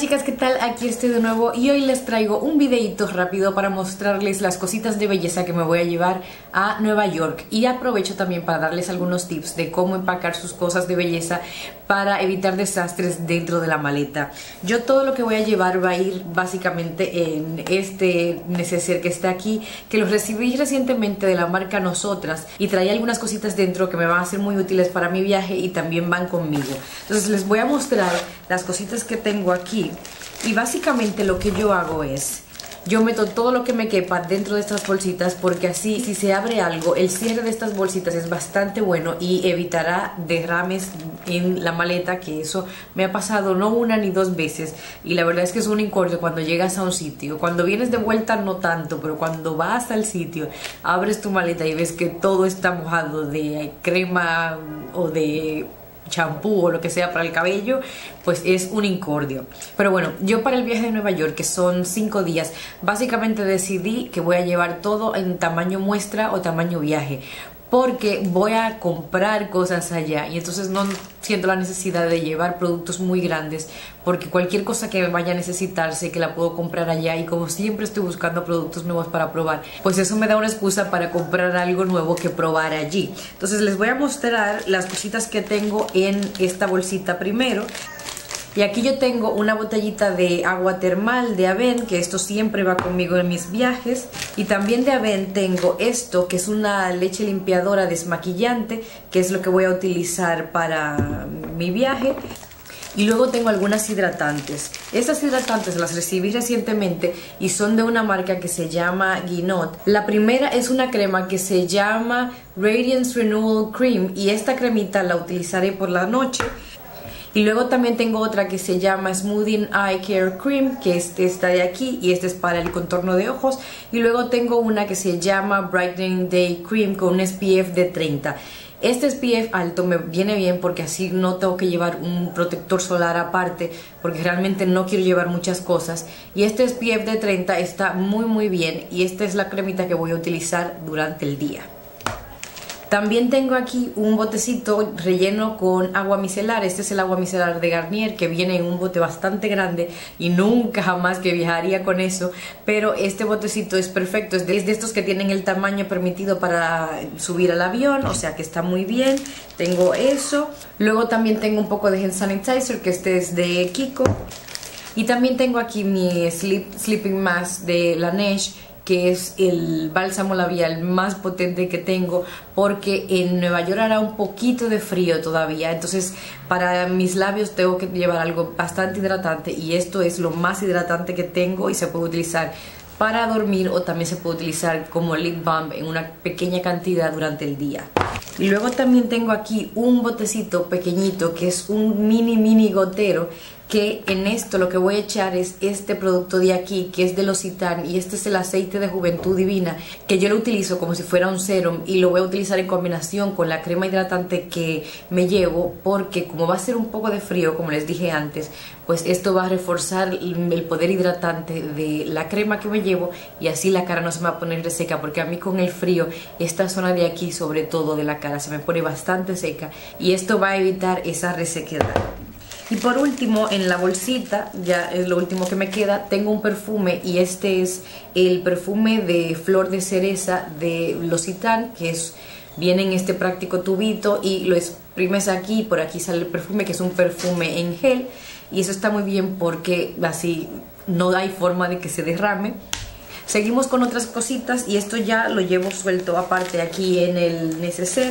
chicas, ¿qué tal? Aquí estoy de nuevo y hoy les traigo un videito rápido para mostrarles las cositas de belleza que me voy a llevar a Nueva York, y aprovecho también para darles algunos tips de cómo empacar sus cosas de belleza para evitar desastres dentro de la maleta. Yo todo lo que voy a llevar va a ir básicamente en este neceser que está aquí, que los recibí recientemente de la marca Nosotras, y traía algunas cositas dentro que me van a ser muy útiles para mi viaje y también van conmigo. Entonces les voy a mostrar las cositas que tengo aquí, y básicamente lo que yo hago es yo meto todo lo que me quepa dentro de estas bolsitas, porque así si se abre algo, el cierre de estas bolsitas es bastante bueno y evitará derrames en la maleta, que eso me ha pasado no una ni dos veces, y la verdad es que es un incordio cuando llegas a un sitio. Cuando vienes de vuelta no tanto, pero cuando vas al sitio, abres tu maleta y ves que todo está mojado de crema o de champú o lo que sea para el cabello, pues es un incordio. Pero bueno, yo para el viaje de Nueva York, que son 5 días, básicamente decidí que voy a llevar todo en tamaño muestra o tamaño viaje, porque voy a comprar cosas allá y entonces no siento la necesidad de llevar productos muy grandes, porque cualquier cosa que vaya a necesitar sé que la puedo comprar allá, y como siempre estoy buscando productos nuevos para probar, pues eso me da una excusa para comprar algo nuevo que probar allí. Entonces les voy a mostrar las cositas que tengo en esta bolsita primero. Y aquí yo tengo una botellita de agua termal de Avène, que esto siempre va conmigo en mis viajes. Y también de Avène tengo esto, que es una leche limpiadora desmaquillante, que es lo que voy a utilizar para mi viaje. Y luego tengo algunas hidratantes. Estas hidratantes las recibí recientemente y son de una marca que se llama Guinot. La primera es una crema que se llama Radiance Renewal Cream, y esta cremita la utilizaré por la noche. Y luego también tengo otra que se llama Smoothing Eye Care Cream, que es esta de aquí, y este es para el contorno de ojos. Y luego tengo una que se llama Brightening Day Cream con un SPF de 30. Este SPF alto me viene bien porque así no tengo que llevar un protector solar aparte, porque realmente no quiero llevar muchas cosas. Y este SPF de 30 está muy muy bien, y esta es la cremita que voy a utilizar durante el día. También tengo aquí un botecito relleno con agua micelar. Este es el agua micelar de Garnier, que viene en un bote bastante grande y nunca jamás que viajaría con eso, pero este botecito es perfecto, es de estos que tienen el tamaño permitido para subir al avión, o sea que está muy bien. Tengo eso, luego también tengo un poco de hand sanitizer, que este es de Kiko, y también tengo aquí mi sleeping mask de Laneige, que es el bálsamo labial más potente que tengo, porque en Nueva York hará un poquito de frío todavía, entonces para mis labios tengo que llevar algo bastante hidratante, y esto es lo más hidratante que tengo, y se puede utilizar para dormir o también se puede utilizar como lip balm en una pequeña cantidad durante el día. Y luego también tengo aquí un botecito pequeñito, que es un mini gotero, que en esto lo que voy a echar es este producto de aquí, que es de L'Occitane, y este es el aceite de Juventud Divina, que yo lo utilizo como si fuera un serum, y lo voy a utilizar en combinación con la crema hidratante que me llevo, porque como va a ser un poco de frío, como les dije antes, pues esto va a reforzar el poder hidratante de la crema que me llevo, y así la cara no se me va a poner reseca, porque a mí con el frío esta zona de aquí, sobre todo de la cara, se me pone bastante seca, y esto va a evitar esa resequedad. Y por último, en la bolsita, ya es lo último que me queda, tengo un perfume, y este es el perfume de Flor de Cereza de L'Occitane, que es, viene en este práctico tubito y lo exprimes aquí y por aquí sale el perfume, que es un perfume en gel, y eso está muy bien porque así no hay forma de que se derrame. Seguimos con otras cositas, y esto ya lo llevo suelto aparte aquí en el neceser.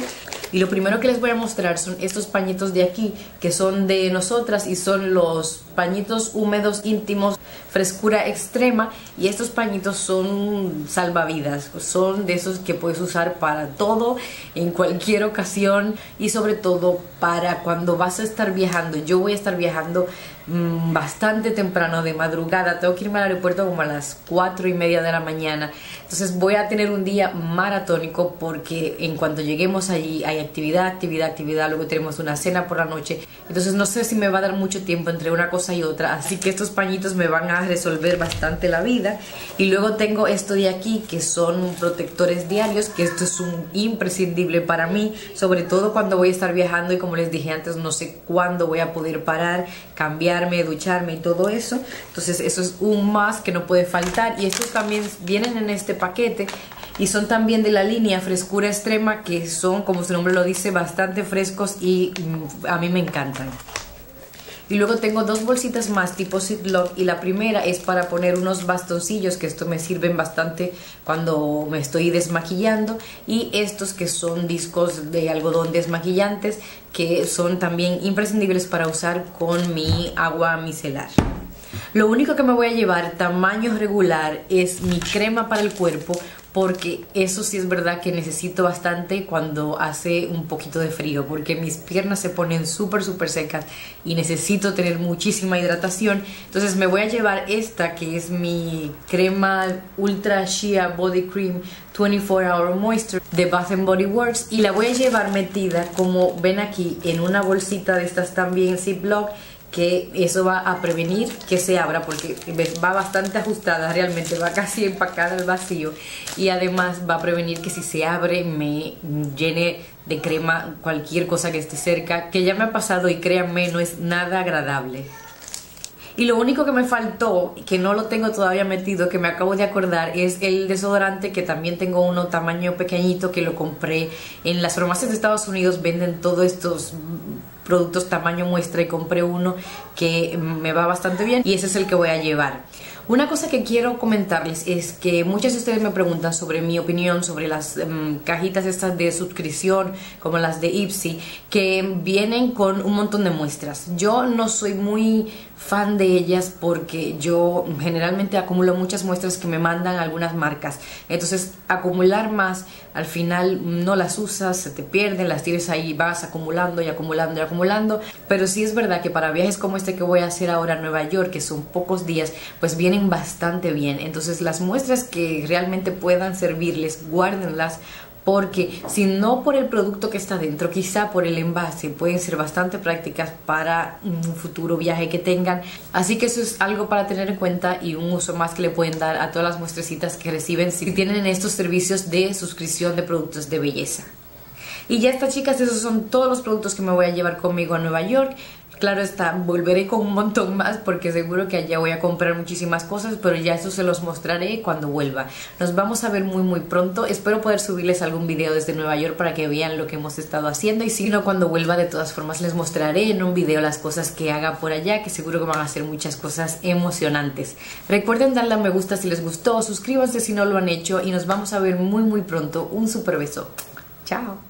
Y lo primero que les voy a mostrar son estos pañitos de aquí, que son de Nosotras, y son los pañitos húmedos íntimos frescura extrema, y estos pañitos son salvavidas, son de esos que puedes usar para todo, en cualquier ocasión, y sobre todo para cuando vas a estar viajando. Yo voy a estar viajando bastante temprano, de madrugada, tengo que irme al aeropuerto como a las 4:30 de la mañana, entonces voy a tener un día maratónico, porque en cuanto lleguemos allí hay hay actividad, actividad, actividad, luego tenemos una cena por la noche, entonces no sé si me va a dar mucho tiempo entre una cosa y otra, así que estos pañitos me van a resolver bastante la vida. Y luego tengo esto de aquí que son protectores diarios, que esto es un imprescindible para mí, sobre todo cuando voy a estar viajando y como les dije antes, no sé cuándo voy a poder parar, cambiarme, ducharme y todo eso, entonces eso es un más que no puede faltar. Y estos también vienen en este paquete y son también de la línea Frescura Extrema, que son, como su nombre lo dice, bastante frescos y a mí me encantan. Y luego tengo dos bolsitas más tipo ziploc, y la primera es para poner unos bastoncillos, que esto me sirven bastante cuando me estoy desmaquillando, y estos que son discos de algodón desmaquillantes, que son también imprescindibles para usar con mi agua micelar. Lo único que me voy a llevar tamaño regular es mi crema para el cuerpo, porque eso sí es verdad que necesito bastante cuando hace un poquito de frío, porque mis piernas se ponen súper súper secas y necesito tener muchísima hidratación. Entonces me voy a llevar esta, que es mi crema Ultra Shea Body Cream 24 Hour Moisture de Bath and Body Works, y la voy a llevar metida, como ven aquí, en una bolsita de estas también Ziploc, que eso va a prevenir que se abra, porque va bastante ajustada, realmente va casi empacada al vacío, y además va a prevenir que si se abre me llene de crema cualquier cosa que esté cerca, que ya me ha pasado y créanme, no es nada agradable. Y lo único que me faltó, que no lo tengo todavía metido, que me acabo de acordar, es el desodorante, que también tengo uno tamaño pequeñito que lo compré en las farmacias de Estados Unidos, venden todos estos productos tamaño muestra, y compré uno que me va bastante bien y ese es el que voy a llevar. Una cosa que quiero comentarles es que muchas de ustedes me preguntan sobre mi opinión sobre las cajitas estas de suscripción, como las de Ipsy, que vienen con un montón de muestras. Yo no soy muy fan de ellas porque yo generalmente acumulo muchas muestras que me mandan algunas marcas. Entonces acumular más, al final no las usas, se te pierden, las tienes ahí, vas acumulando y acumulando y acumulando. Pero sí es verdad que para viajes como este que voy a hacer ahora a Nueva York, que son pocos días, pues vienen bastante bien. Entonces las muestras que realmente puedan servirles, guárdenlas, porque si no por el producto que está dentro, quizá por el envase, pueden ser bastante prácticas para un futuro viaje que tengan. Así que eso es algo para tener en cuenta y un uso más que le pueden dar a todas las muestrecitas que reciben si tienen estos servicios de suscripción de productos de belleza. Y ya está, chicas, esos son todos los productos que me voy a llevar conmigo a Nueva York. Claro está, volveré con un montón más porque seguro que allá voy a comprar muchísimas cosas, pero ya eso se los mostraré cuando vuelva. Nos vamos a ver muy muy pronto. Espero poder subirles algún video desde Nueva York para que vean lo que hemos estado haciendo, y si no, cuando vuelva de todas formas les mostraré en un video las cosas que haga por allá, que seguro que van a ser muchas cosas emocionantes. Recuerden darle a me gusta si les gustó, suscríbanse si no lo han hecho, y nos vamos a ver muy muy pronto. Un super beso. Chao.